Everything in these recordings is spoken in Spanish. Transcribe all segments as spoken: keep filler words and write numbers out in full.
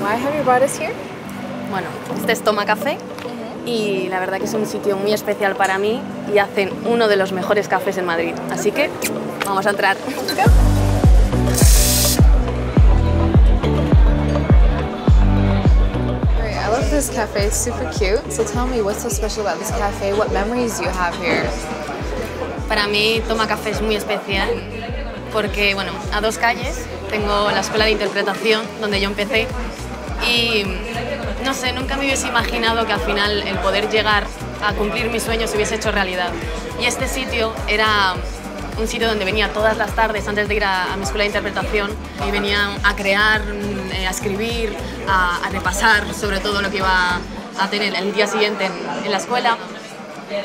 Why have you brought us here? Bueno, este es Toma Café y la verdad que es un sitio muy especial para mí y hacen uno de los mejores cafés en Madrid. Así que vamos a entrar. This cafe is super cute. So tell me, what's so special about this cafe? What memories do you have here? Para mí, Toma Café es muy especial porque, bueno, a dos calles tengo la Escuela de Interpretación donde yo empecé y no sé, nunca me hubiese imaginado que al final el poder llegar a cumplir mis sueños se hubiese hecho realidad. Y este sitio era un sitio donde venía todas las tardes antes de ir a, a mi escuela de interpretación y venía a crear, a escribir, a, a repasar sobre todo lo que iba a tener el día siguiente en, en la escuela.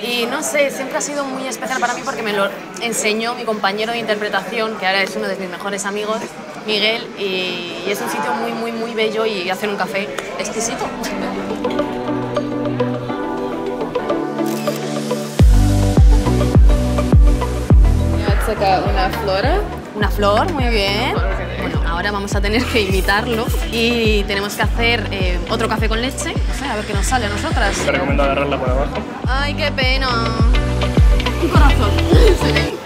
Y no sé, siempre ha sido muy especial para mí porque me lo enseñó mi compañero de interpretación, que ahora es uno de mis mejores amigos, Miguel, y, y es un sitio muy, muy, muy bello y hacer un café exquisito. Una flor. Una flor, muy bien. Bueno, ahora vamos a tener que imitarlo y tenemos que hacer eh, otro café con leche. No sé, a ver qué nos sale a nosotras. Te recomiendo agarrarla por abajo. Ay, qué pena. Un corazón. Sí.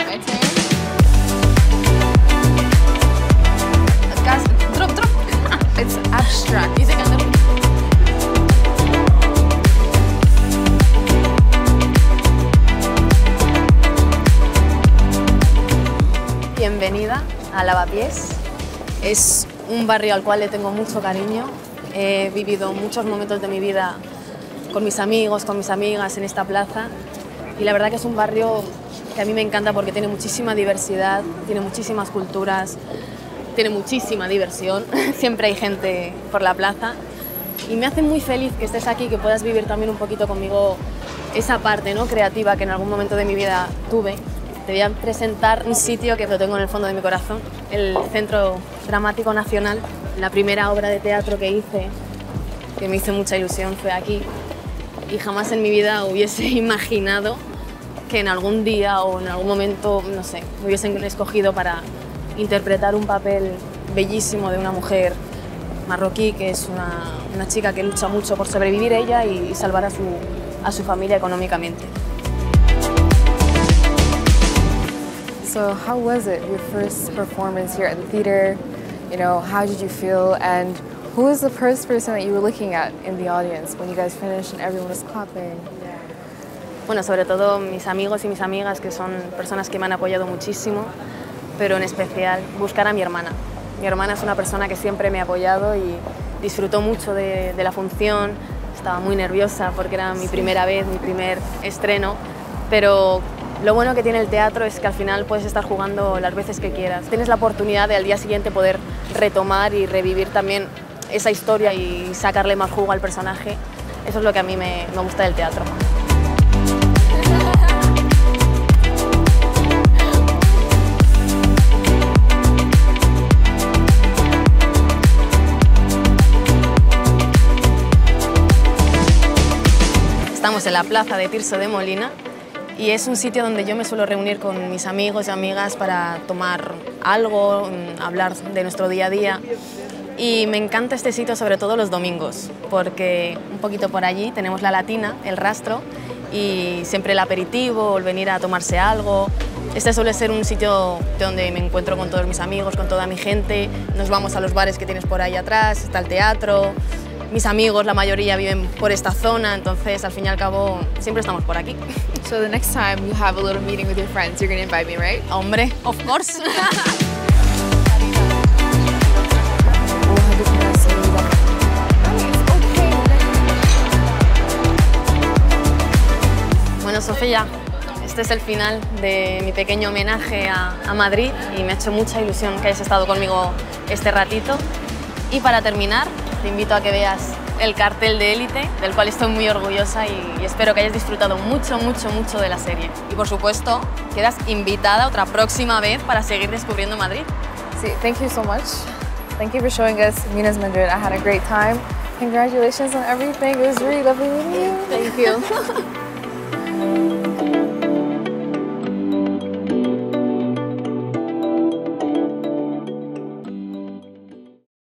Drop, drop. It's abstract. Bienvenida a Lavapiés. Es un barrio al cual le tengo mucho cariño. He vivido muchos momentos de mi vida con mis amigos, con mis amigas en esta plaza. Y la verdad que es un barrio que a mí me encanta porque tiene muchísima diversidad, tiene muchísimas culturas, tiene muchísima diversión. Siempre hay gente por la plaza. Y me hace muy feliz que estés aquí, que puedas vivir también un poquito conmigo esa parte, ¿no?, creativa que en algún momento de mi vida tuve. Te voy a presentar un sitio que lo tengo en el fondo de mi corazón, el Centro Dramático Nacional. La primera obra de teatro que hice, que me hizo mucha ilusión, fue aquí. Y jamás en mi vida hubiese imaginado que en algún día o en algún momento, no sé, me hubiesen escogido para interpretar un papel bellísimo de una mujer marroquí, que es una, una chica que lucha mucho por sobrevivir ella y salvar a su, a su familia económicamente. So how was it, your first performance here at the theater? You know, how did you feel? And who was the first person that you were looking at in the audience when you guys finished and everyone was clapping? Bueno, sobre todo mis amigos y mis amigas, que son personas que me han apoyado muchísimo, pero en especial buscar a mi hermana. Mi hermana es una persona que siempre me ha apoyado y disfrutó mucho de, de la función. Estaba muy nerviosa porque era mi primera vez, mi primer estreno, pero lo bueno que tiene el teatro es que al final puedes estar jugando las veces que quieras. Tienes la oportunidad de al día siguiente poder retomar y revivir también esa historia y sacarle más jugo al personaje. Eso es lo que a mí me, me gusta del teatro. Estamos en la plaza de Tirso de Molina. Y es un sitio donde yo me suelo reunir con mis amigos y amigas para tomar algo, hablar de nuestro día a día. Y me encanta este sitio sobre todo los domingos, porque un poquito por allí tenemos la Latina, el Rastro, y siempre el aperitivo, el venir a tomarse algo. Este suele ser un sitio donde me encuentro con todos mis amigos, con toda mi gente. Nos vamos a los bares que tienes por ahí atrás, está el teatro. Mis amigos, la mayoría viven por esta zona, entonces al fin y al cabo siempre estamos por aquí. So the next time you have a little meeting with your friends, you're going to invite me, right? Hombre, of course. Bueno, Sofía, este es el final de mi pequeño homenaje a, a Madrid y me ha hecho mucha ilusión que hayas estado conmigo este ratito. Y para terminar, te invito a que veas el cartel de Élite, del cual estoy muy orgullosa y, y espero que hayas disfrutado mucho, mucho, mucho de la serie. Y por supuesto, quedas invitada otra próxima vez para seguir descubriendo Madrid. Sí, thank you so much. Thank you for showing us Mina's Madrid. I had a great time. Congratulations on everything. It was really lovely meeting you. Thank you.